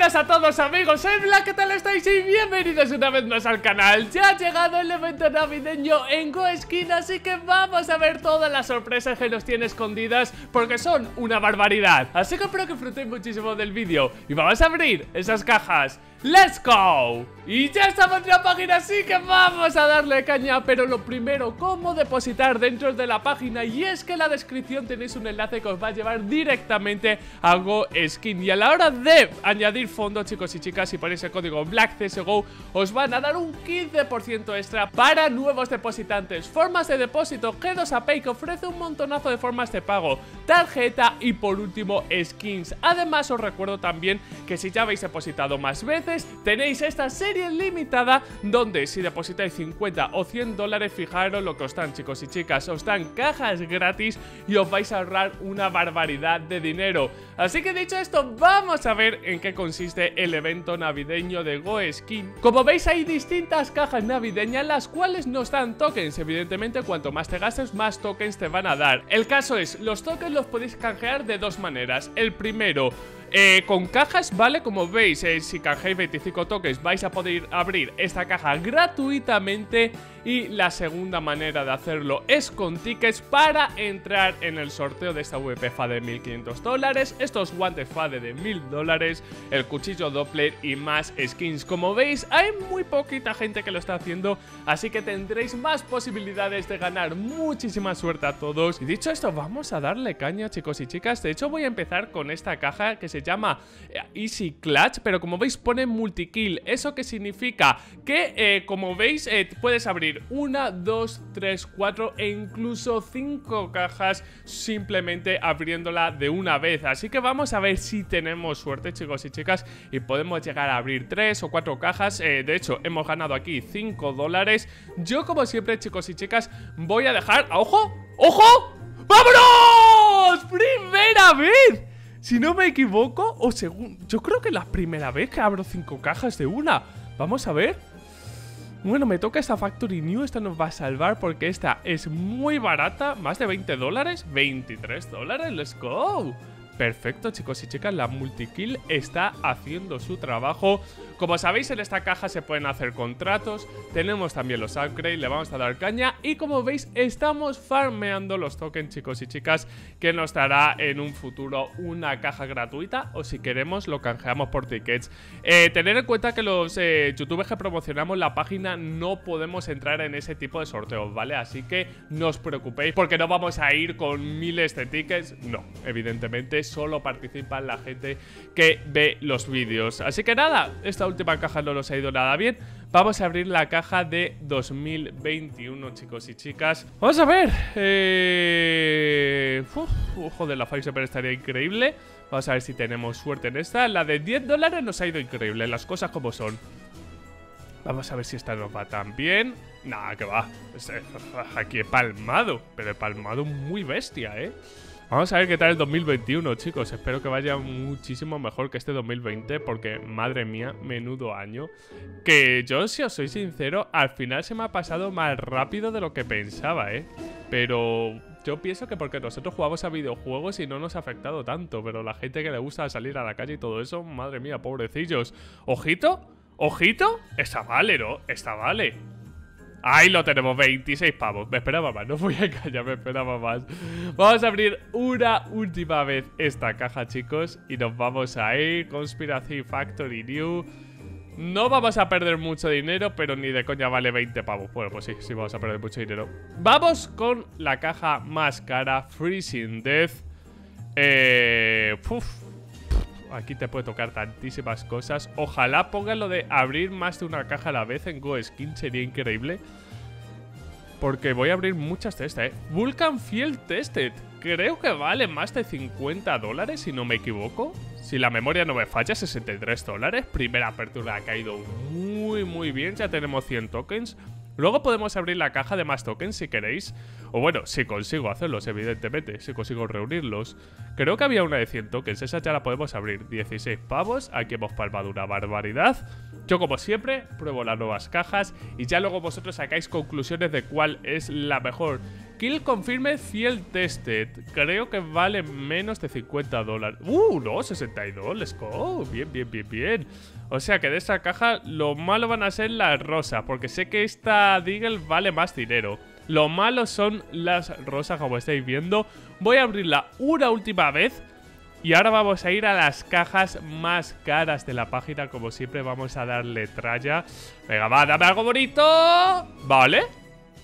buenas a todos amigos, soy Black, ¿qué tal estáis? Y bienvenidos una vez más al canal. Ya ha llegado el evento navideño en GoSkin, así que vamos a ver todas las sorpresas que nos tiene escondidas, porque son una barbaridad. Así que espero que disfrutéis muchísimo del vídeo y vamos a abrir esas cajas. ¡Let's go! Y ya estamos en la página, así que vamos a darle caña. Pero lo primero, cómo depositar dentro de la página. Y es que en la descripción tenéis un enlace que os va a llevar directamente a GoSkin. Y a la hora de añadir fondos, chicos y chicas, si ponéis el código BLACKCSGO, os van a dar un 15% extra para nuevos depositantes. Formas de depósito, G2A Pay, que ofrece un montonazo de formas de pago, tarjeta y por último skins. Además os recuerdo también que si ya habéis depositado más veces, tenéis esta serie limitada donde si depositáis 50 o 100 dólares, fijaros lo que os dan, chicos y chicas, os dan cajas gratis y os vais a ahorrar una barbaridad de dinero. Así que dicho esto, vamos a ver en qué consiste el evento navideño de GoSkin. Como veis hay distintas cajas navideñas, las cuales nos dan tokens. Evidentemente cuanto más te gastes, más tokens te van a dar. El caso es, los tokens los podéis canjear de dos maneras. El primero, con cajas, ¿vale? Como veis, si canjeáis 25 tokens vais a poder abrir esta caja gratuitamente. Y la segunda manera de hacerlo es con tickets para entrar en el sorteo de esta VPFA de 1.500 dólares, estos guantes FADE de 1.000 dólares, el cuchillo Doppler y más skins. Como veis, hay muy poquita gente que lo está haciendo, así que tendréis más posibilidades de ganar. Muchísima suerte a todos. Y dicho esto, vamos a darle caña, chicos y chicas. De hecho, voy a empezar con esta caja que se llama Easy Clutch, pero como veis pone multi-kill. ¿Eso qué significa? Que como veis puedes abrir 1, 2, 3, 4 e incluso 5 cajas simplemente abriéndola de una vez. Así que vamos a ver si tenemos suerte, chicos y chicas, y podemos llegar a abrir 3 o 4 cajas. De hecho hemos ganado aquí 5 dólares. Yo como siempre, chicos y chicas, voy a dejar... ¡Ojo! ¡Ojo! ¡Vámonos! ¡Primera vez! Si no me equivoco, o según... Yo creo que es la primera vez que abro 5 cajas de una. Vamos a ver. Bueno, me toca esta Factory New. Esta nos va a salvar porque esta es muy barata. Más de 20 dólares. 23 dólares. Let's go. Perfecto, chicos y chicas, la multikill está haciendo su trabajo. Como sabéis, en esta caja se pueden hacer contratos, tenemos también los upgrades, le vamos a dar caña. Y como veis, estamos farmeando los tokens, chicos y chicas, que nos dará en un futuro una caja gratuita, o si queremos lo canjeamos por tickets. Tener en cuenta que los youtubers que promocionamos la página no podemos entrar en ese tipo de sorteos, ¿vale? Así que no os preocupéis porque no vamos a ir con miles de tickets, no, evidentemente solo participa la gente que ve los vídeos. Así que nada, esta última caja no nos ha ido nada bien. Vamos a abrir la caja de 2021, chicos y chicas. Vamos a ver. Joder, la Firesaper estaría increíble. Vamos a ver si tenemos suerte en esta. La de 10 dólares nos ha ido increíble, las cosas como son. Vamos a ver si esta nos va tan bien. Nah, que va. Aquí he palmado, pero he palmado muy bestia, eh. Vamos a ver qué tal el 2021, chicos. Espero que vaya muchísimo mejor que este 2020, porque, madre mía, menudo año. Que yo, si os soy sincero, al final se me ha pasado más rápido de lo que pensaba, ¿eh? Pero yo pienso que porque nosotros jugamos a videojuegos y no nos ha afectado tanto. Pero la gente que le gusta salir a la calle y todo eso, madre mía, pobrecillos. ¿Ojito? ¿Ojito? Esta vale, ¿no? Esta vale. Ahí lo tenemos, 26 pavos. Me esperaba más, no voy a engañar, me esperaba más. Vamos a abrir una última vez esta caja, chicos, y nos vamos a ir. Conspiracy Factory New. No vamos a perder mucho dinero, pero ni de coña vale 20 pavos. Bueno, pues sí, sí vamos a perder mucho dinero. Vamos con la caja más cara, Freezing Death. Aquí te puede tocar tantísimas cosas. Ojalá pongan lo de abrir más de una caja a la vez en GoSkin, sería increíble. Porque voy a abrir muchas de estas, eh. Vulcan Field Tested. Creo que vale más de 50 dólares, si no me equivoco. Si la memoria no me falla, 63 dólares. Primera apertura ha caído muy, muy bien. Ya tenemos 100 tokens. Luego podemos abrir la caja de más tokens si queréis. O bueno, si consigo hacerlos, evidentemente. Si consigo reunirlos. Creo que había una de 100 tokens. Esa ya la podemos abrir. 16 pavos. Aquí hemos palmado una barbaridad. Yo, como siempre, pruebo las nuevas cajas. Y ya luego vosotros sacáis conclusiones de cuál es la mejor. Kill Confirmed Field Tested. Creo que vale menos de $50. No, 62. Let's go. Bien, bien, bien, bien. O sea que de esa caja lo malo van a ser las rosas, porque sé que esta Deagle vale más dinero. Lo malo son las rosas, como estáis viendo. Voy a abrirla una última vez. Y ahora vamos a ir a las cajas más caras de la página. Como siempre, vamos a darle tralla. Venga, va, dame algo bonito. Vale.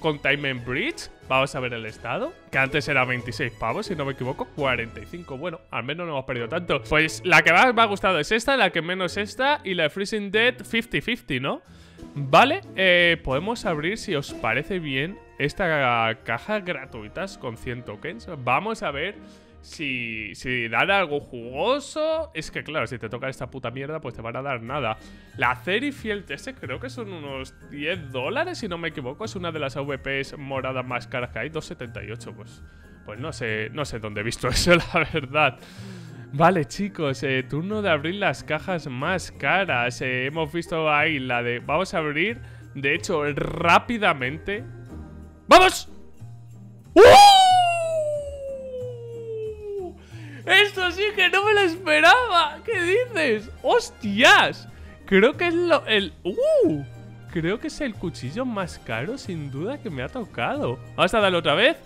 Containment Bridge. Vamos a ver el estado. Que antes era 26 pavos, si no me equivoco. 45. Bueno, al menos no hemos perdido tanto. Pues la que más me ha gustado es esta, la que menos esta. Y la de Freezing Death 50-50, ¿no? Vale, podemos abrir, si os parece bien, esta caja gratuitas con 100 tokens. Vamos a ver si dan algo jugoso. Es que claro, si te toca esta puta mierda, pues te van a dar nada. La Factory New creo que son unos $10, si no me equivoco. Es una de las AVPs moradas más caras que hay, 2,78. Pues no sé dónde he visto eso, la verdad. Vale, chicos, turno de abrir las cajas más caras. Hemos visto ahí la de... Vamos a abrir, de hecho, rápidamente. ¡Vamos! ¡Uh! ¡Esto sí que no me lo esperaba! ¿Qué dices? ¡Hostias! Creo que es Creo que es el cuchillo más caro, sin duda, que me ha tocado. Vamos a darle otra vez.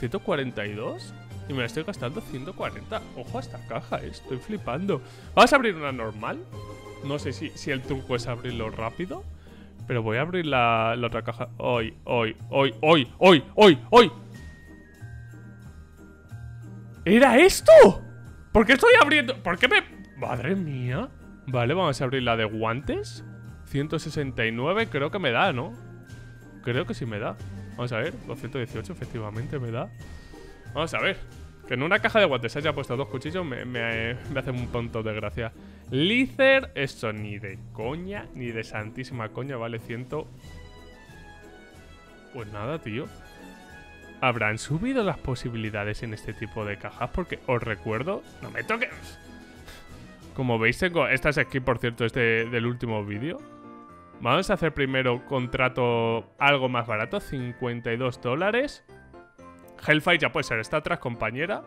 142. Y me la estoy gastando 140. Ojo a esta caja, estoy flipando. Vamos a abrir una normal. No sé si el truco es abrirlo rápido, pero voy a abrir la otra caja. ¡Hoy! ¿Era esto? ¿Por qué estoy abriendo? ¿Por qué me...? ¡Madre mía! Vale, vamos a abrir la de guantes. 169 creo que me da, ¿no? Creo que sí me da. Vamos a ver, 218 efectivamente me da. Vamos a ver, que en una caja de guantes haya puesto dos cuchillos me hace un punto de gracia. Lícer, esto ni de coña, ni de santísima coña, vale 100. Pues nada, tío. ¿Habrán subido las posibilidades en este tipo de cajas? Porque os recuerdo, no me toques. Como veis, tengo estas aquí, por cierto, es del último vídeo. Vamos a hacer primero contrato algo más barato, $52. Hellfire ya puede ser, está atrás, compañera.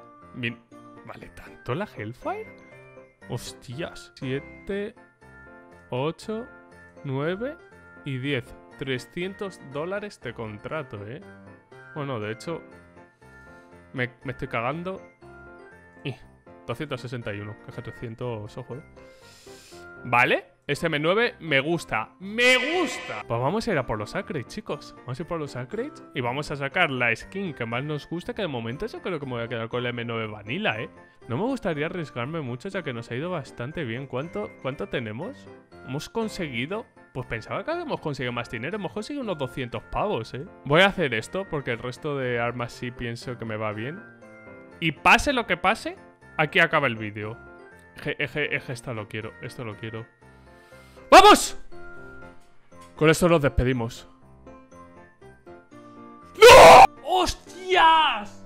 ¿Vale tanto la Hellfire? Hostias. 7, 8, 9 y 10. $300 de contrato, ¿eh? Bueno, de hecho, me estoy cagando. 261, que 300, ojo, ¿eh? Vale, este M9 me gusta. ¡Me gusta! Pues vamos a ir a por los upgrades, chicos. Vamos a ir por los upgrades y vamos a sacar la skin que más nos gusta. Que de momento yo creo que me voy a quedar con la M9 Vanilla, ¿eh? No me gustaría arriesgarme mucho, ya que nos ha ido bastante bien. ¿Cuánto tenemos? Hemos conseguido... Pues pensaba que habíamos conseguido más dinero. Hemos conseguido unos 200 pavos, ¿eh? Voy a hacer esto porque el resto de armas sí pienso que me va bien. Y pase lo que pase, aquí acaba el vídeo. Eje, esto lo quiero. ¡Vamos! Con esto nos despedimos. ¡No! ¡Hostias!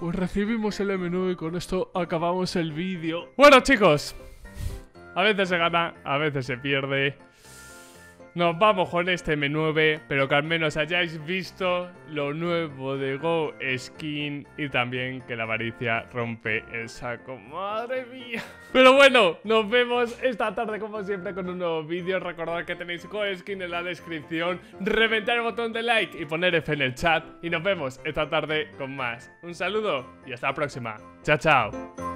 Pues recibimos el M9 y con esto acabamos el vídeo. Bueno, chicos, a veces se gana, a veces se pierde. Nos vamos con este M9, pero que al menos hayáis visto lo nuevo de Go Skin y también que la avaricia rompe el saco. ¡Madre mía! Pero bueno, nos vemos esta tarde como siempre con un nuevo vídeo. Recordad que tenéis Go Skin en la descripción. Reventar el botón de like y poner F en el chat. Y nos vemos esta tarde con más. Un saludo y hasta la próxima. ¡Chao, chao!